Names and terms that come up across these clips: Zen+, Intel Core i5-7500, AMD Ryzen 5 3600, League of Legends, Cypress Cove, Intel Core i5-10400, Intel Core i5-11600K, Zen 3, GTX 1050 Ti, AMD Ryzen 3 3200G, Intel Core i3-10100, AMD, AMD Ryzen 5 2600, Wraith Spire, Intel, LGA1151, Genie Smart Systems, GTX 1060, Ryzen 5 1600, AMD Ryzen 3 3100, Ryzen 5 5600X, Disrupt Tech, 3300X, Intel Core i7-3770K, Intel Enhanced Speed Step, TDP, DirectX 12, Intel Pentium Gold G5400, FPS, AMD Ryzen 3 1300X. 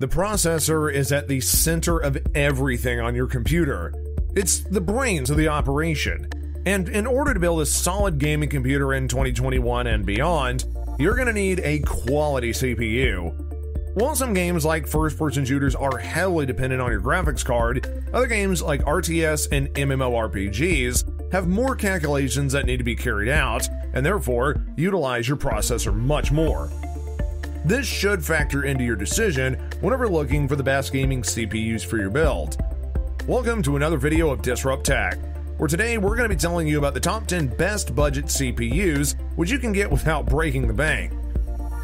The processor is at the center of everything on your computer. It's the brains of the operation. And in order to build a solid gaming computer in 2021 and beyond, you're going to need a quality CPU. While some games like first-person shooters are heavily dependent on your graphics card, other games like RTS and MMORPGs have more calculations that need to be carried out, and therefore utilize your processor much more. This should factor into your decision whenever looking for the best gaming CPUs for your build. Welcome to another video of Disrupt Tech, where today we're going to be telling you about the top 10 best budget CPUs which you can get without breaking the bank.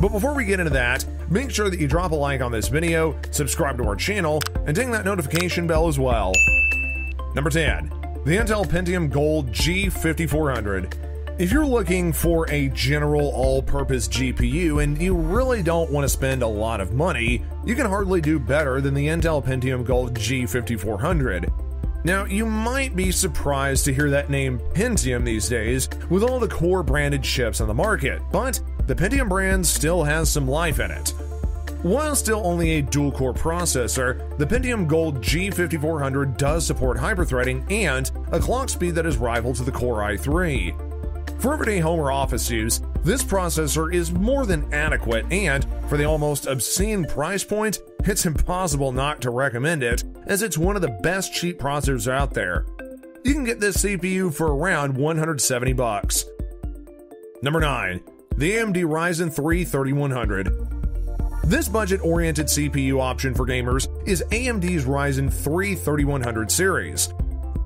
But before we get into that, make sure that you drop a like on this video, subscribe to our channel, and ding that notification bell as well. Number 10. The Intel Pentium Gold G5400. If you're looking for a general all-purpose GPU and you really don't want to spend a lot of money, you can hardly do better than the Intel Pentium Gold G5400. Now, you might be surprised to hear that name Pentium these days with all the Core branded chips on the market, but the Pentium brand still has some life in it. While still only a dual-core processor, the Pentium Gold G5400 does support hyperthreading and a clock speed that is rival to the Core i3. For everyday home or office use, this processor is more than adequate, and for the almost obscene price point, it's impossible not to recommend it, as it's one of the best cheap processors out there. You can get this CPU for around $170. Number 9. The AMD Ryzen 3 3100. This budget-oriented CPU option for gamers is AMD's Ryzen 3 3100 series.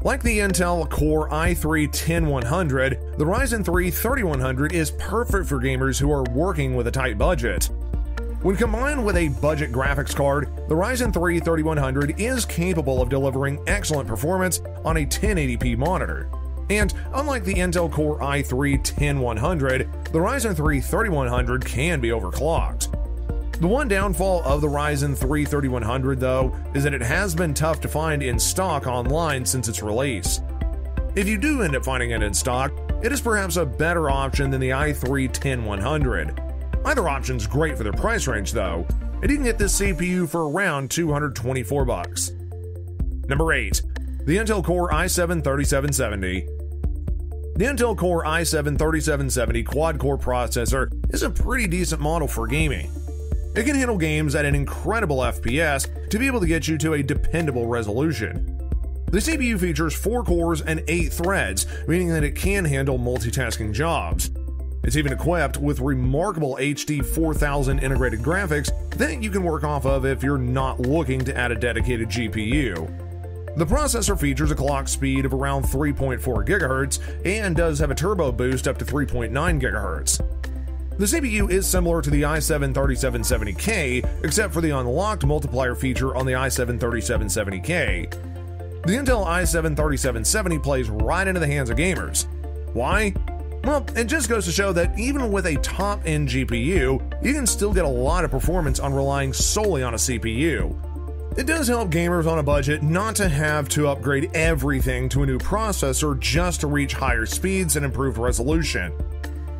Like the Intel Core i3-10100, the Ryzen 3 3100 is perfect for gamers who are working with a tight budget. When combined with a budget graphics card, the Ryzen 3 3100 is capable of delivering excellent performance on a 1080p monitor. And unlike the Intel Core i3-10100, the Ryzen 3 3100 can be overclocked. The one downfall of the Ryzen 3 3100, though, is that it has been tough to find in stock online since its release. If you do end up finding it in stock, it is perhaps a better option than the i3-10100. Either option's great for their price range, though, and you can get this CPU for around $224. Number 8. The Intel Core i7-3770. The Intel Core i7-3770 quad-core processor is a pretty decent model for gaming. It can handle games at an incredible FPS to be able to get you to a dependable resolution. The CPU features 4 cores and 8 threads, meaning that it can handle multitasking jobs. It's even equipped with remarkable HD 4000 integrated graphics that you can work off of if you're not looking to add a dedicated GPU. The processor features a clock speed of around 3.4 GHz and does have a turbo boost up to 3.9 GHz. The CPU is similar to the i7-3770K, except for the unlocked multiplier feature on the i7-3770K. The Intel i7-3770 plays right into the hands of gamers. Why? Well, it just goes to show that even with a top-end GPU, you can still get a lot of performance on relying solely on a CPU. It does help gamers on a budget not to have to upgrade everything to a new processor just to reach higher speeds and improved resolution.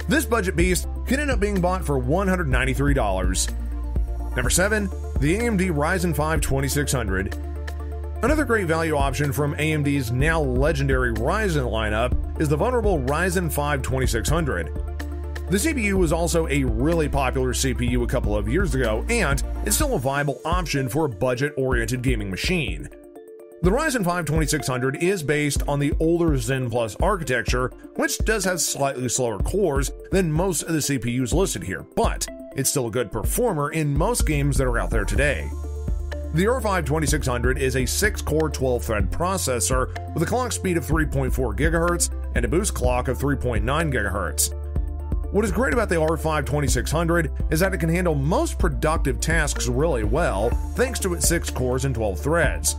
This budget beast can end up being bought for $193. Number 7. The AMD Ryzen 5 2600. Another great value option from AMD's now legendary Ryzen lineup is the vulnerable Ryzen 5 2600. The CPU was also a really popular CPU a couple of years ago, and it's still a viable option for a budget-oriented gaming machine. The Ryzen 5 2600 is based on the older Zen+ architecture, which does have slightly slower cores than most of the CPUs listed here, but it's still a good performer in most games that are out there today. The R5 2600 is a 6-core 12-thread processor with a clock speed of 3.4 GHz and a boost clock of 3.9 GHz. What is great about the R5 2600 is that it can handle most productive tasks really well thanks to its 6 cores and 12 threads.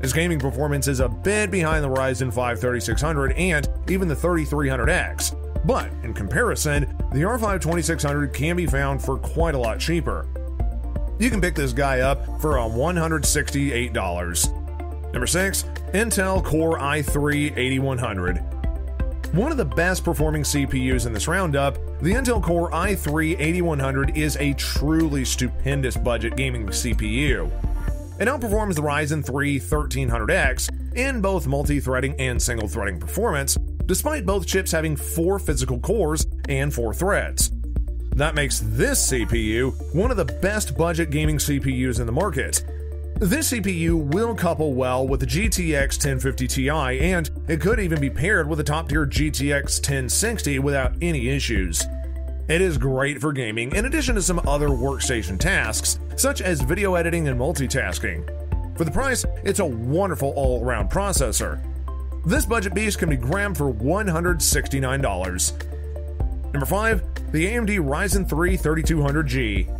Its gaming performance is a bit behind the Ryzen 5 3600 and even the 3300X, but in comparison, the R5 2600 can be found for quite a lot cheaper. You can pick this guy up for $168. Number 6. Intel Core i3-8100. One of the best performing CPUs in this roundup The Intel Core i3-8100 is a truly stupendous budget gaming CPU. It outperforms the Ryzen 3 1300X in both multi-threading and single-threading performance, despite both chips having 4 physical cores and 4 threads. That makes this CPU one of the best budget gaming CPUs in the market. This CPU will couple well with the GTX 1050 Ti, and it could even be paired with a top-tier GTX 1060 without any issues. It is great for gaming in addition to some other workstation tasks, such as video editing and multitasking. For the price, it's a wonderful all-around processor. This budget beast can be grabbed for $169. Number 5, the AMD Ryzen 3 3200G.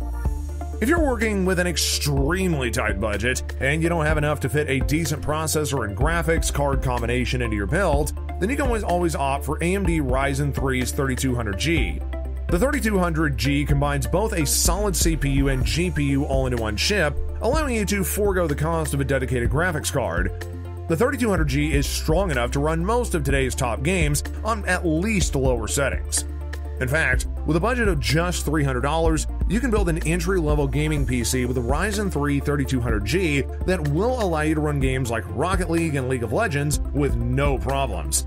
If you're working with an extremely tight budget and you don't have enough to fit a decent processor and graphics card combination into your build, then you can always opt for AMD Ryzen 3's 3200G. The 3200G combines both a solid CPU and GPU all into one chip, allowing you to forego the cost of a dedicated graphics card. The 3200G is strong enough to run most of today's top games on at least lower settings. In fact, with a budget of just $300, you can build an entry-level gaming PC with a Ryzen 3 3200G that will allow you to run games like Rocket League and League of Legends with no problems.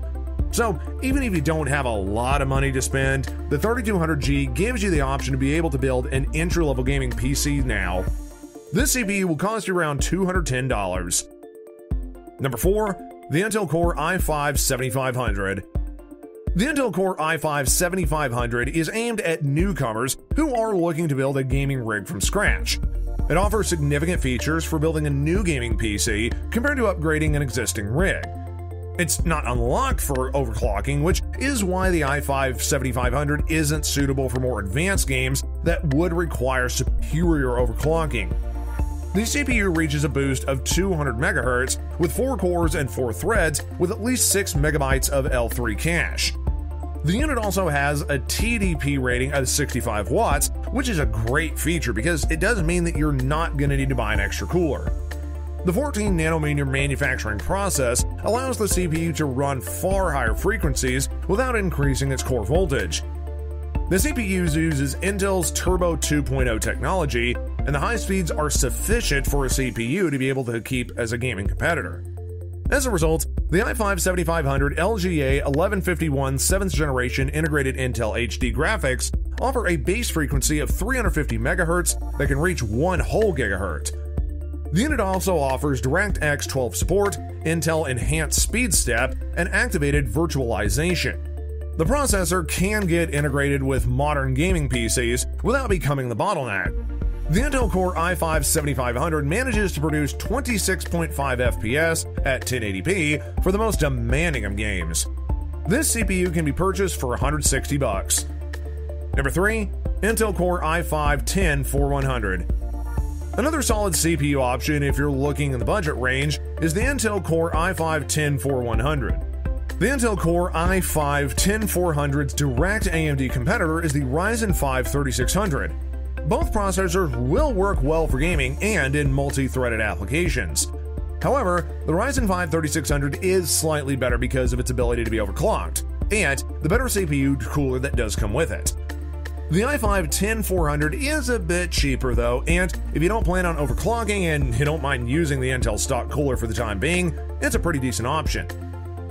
So, even if you don't have a lot of money to spend, the 3200G gives you the option to be able to build an entry-level gaming PC now. This CPU will cost you around $210. Number 4, the Intel Core i5-7500. The Intel Core i5-7500 is aimed at newcomers who are looking to build a gaming rig from scratch. It offers significant features for building a new gaming PC compared to upgrading an existing rig. It's not unlocked for overclocking, which is why the i5-7500 isn't suitable for more advanced games that would require superior overclocking. The CPU reaches a boost of 200 MHz with 4 cores and 4 threads with at least 6 MB of L3 cache. The unit also has a TDP rating of 65 watts, which is a great feature because it does mean that you're not going to need to buy an extra cooler. The 14-nanometer manufacturing process allows the CPU to run far higher frequencies without increasing its core voltage. The CPU uses Intel's Turbo 2.0 technology, and the high speeds are sufficient for a CPU to be able to keep as a gaming competitor. As a result, the i5-7500 LGA1151 7th generation integrated Intel HD graphics offer a base frequency of 350 MHz that can reach 1 whole gigahertz. The unit also offers DirectX 12 support, Intel Enhanced Speed Step, and activated virtualization. The processor can get integrated with modern gaming PCs without becoming the bottleneck. The Intel Core i5-7500 manages to produce 26.5 FPS at 1080p for the most demanding of games. This CPU can be purchased for $160. Number 3, Intel Core i5-10400. Another solid CPU option if you're looking in the budget range is the Intel Core i5-10400. The Intel Core i5-10400's direct AMD competitor is the Ryzen 5 3600. Both processors will work well for gaming and in multi-threaded applications. However, the Ryzen 5 3600 is slightly better because of its ability to be overclocked, and the better CPU cooler that does come with it. The i5-10400 is a bit cheaper though, and if you don't plan on overclocking and you don't mind using the Intel stock cooler for the time being, it's a pretty decent option.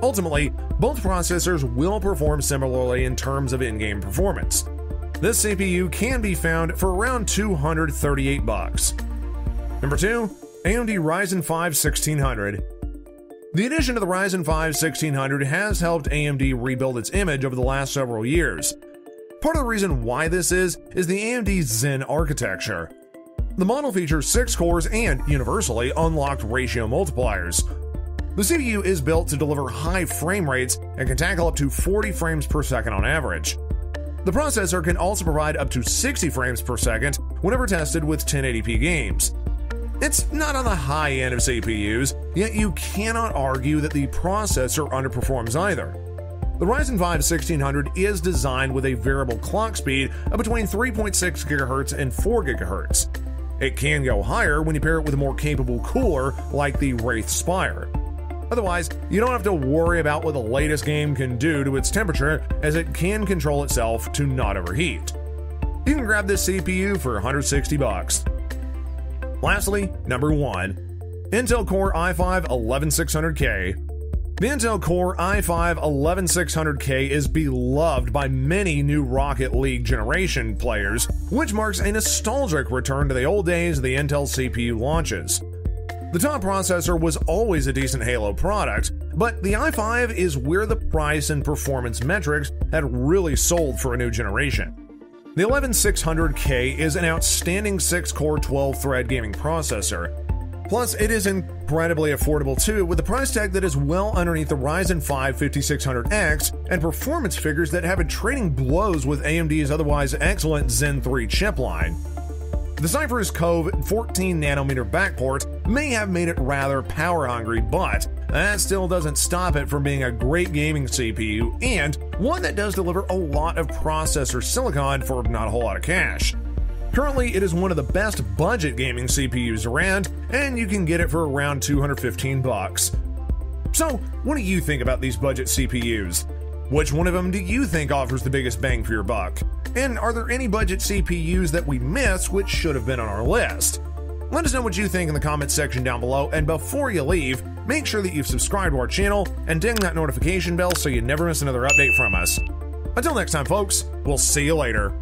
Ultimately, both processors will perform similarly in terms of in-game performance. This CPU can be found for around $238. Number 2, AMD Ryzen 5 1600. The addition to the Ryzen 5 1600 has helped AMD rebuild its image over the last several years. Part of the reason why this is the AMD Zen architecture. The model features 6 cores and, universally, unlocked ratio multipliers. The CPU is built to deliver high frame rates and can tackle up to 40 frames per second on average. The processor can also provide up to 60 frames per second whenever tested with 1080p games. It's not on the high end of CPUs, yet you cannot argue that the processor underperforms either. The Ryzen 5 1600 is designed with a variable clock speed of between 3.6 GHz and 4 GHz. It can go higher when you pair it with a more capable cooler like the Wraith Spire. Otherwise, you don't have to worry about what the latest game can do to its temperature, as it can control itself to not overheat. You can grab this CPU for $160. Lastly, number 1. Intel Core i5-11600K. The Intel Core i5-11600K is beloved by many new Rocket League generation players, which marks a nostalgic return to the old days of the Intel CPU launches. The top processor was always a decent Halo product, but the i5 is where the price and performance metrics had really sold for a new generation. The 11600K is an outstanding 6-core 12-thread gaming processor. Plus, it is incredibly affordable too, with a price tag that is well underneath the Ryzen 5 5600X and performance figures that have a trading blows with AMD's otherwise excellent Zen 3 chip line. The Cypress Cove 14nm backport may have made it rather power-hungry, but that still doesn't stop it from being a great gaming CPU and one that does deliver a lot of processor silicon for not a whole lot of cash. Currently, it is one of the best budget gaming CPUs around, and you can get it for around $215. So, what do you think about these budget CPUs? Which one of them do you think offers the biggest bang for your buck? And are there any budget CPUs that we missed which should have been on our list? Let us know what you think in the comments section down below, and before you leave, make sure that you've subscribed to our channel and ding that notification bell so you never miss another update from us. Until next time, folks, we'll see you later.